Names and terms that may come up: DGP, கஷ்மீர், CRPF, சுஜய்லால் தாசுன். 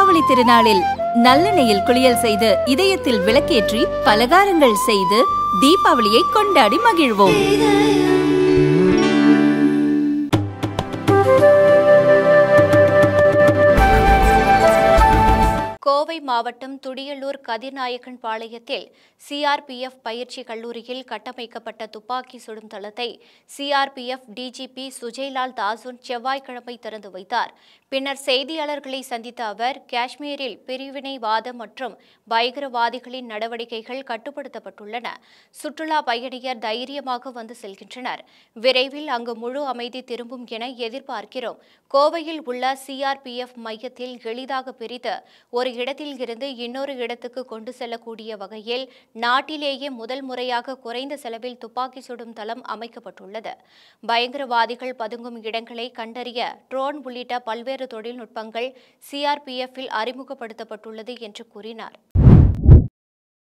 தீபாவளி திருநாளில் நல்லெண்ணெயில் குளியல் செய்து இதயத்தில் விளக்கேற்றி பலகாரங்கள் செய்து தீபாவளியை கொண்டாடி மகிழ்வோம். கோவை மாவட்டம் துடியலூர் கதிர்நாயக்கன் பாளையத்தில் CRPF பயிற்சி கல்லூரியில் கட்டமைக்கப்பட்ட துப்பாக்கி சுடும் தளத்தை CRPF DGP சுஜய்லால் தாசுன் செவ்வாய்க்கிழமை திறந்து வைத்தார். பின்னர் செய்தியாளர்களை சந்தித்த அவர், காஷ்மீரில் பிரிவினைவாதம் மற்றும் பயங்கரவாதிகளின் நடவடிக்கைகள் கட்டுப்படுத்தப்பட்டுள்ளன. சுற்றுலா பயணியர் தைரியமாக வந்து செல்கின்றனர். விரைவில் அங்கு முழு அமைதி திரும்பும் என எதிர்பார்க்கிறோம். கோவையில் உள்ள CRPF மையத்தில் எளிதாக பிரித்து ஒரு இடத்தில் இருந்து இன்னொரு இடத்துக்கு கொண்டு செல்லக்கூடிய வகையில் நாட்டிலேயே முதல் முறையாக குறைந்த செலவில் துப்பாக்கி சுடும் தளம் அமைக்கப்பட்டுள்ளது. பயங்கரவாதிகள் பதுங்கும் இடங்களை கண்டறிய ட்ரோன் உள்ளிட்ட பல்வேறு தொழில்நுட்பங்கள் CRPF-இல் அறிமுகப்படுத்தப்பட்டுள்ளது என்று கூறினார்.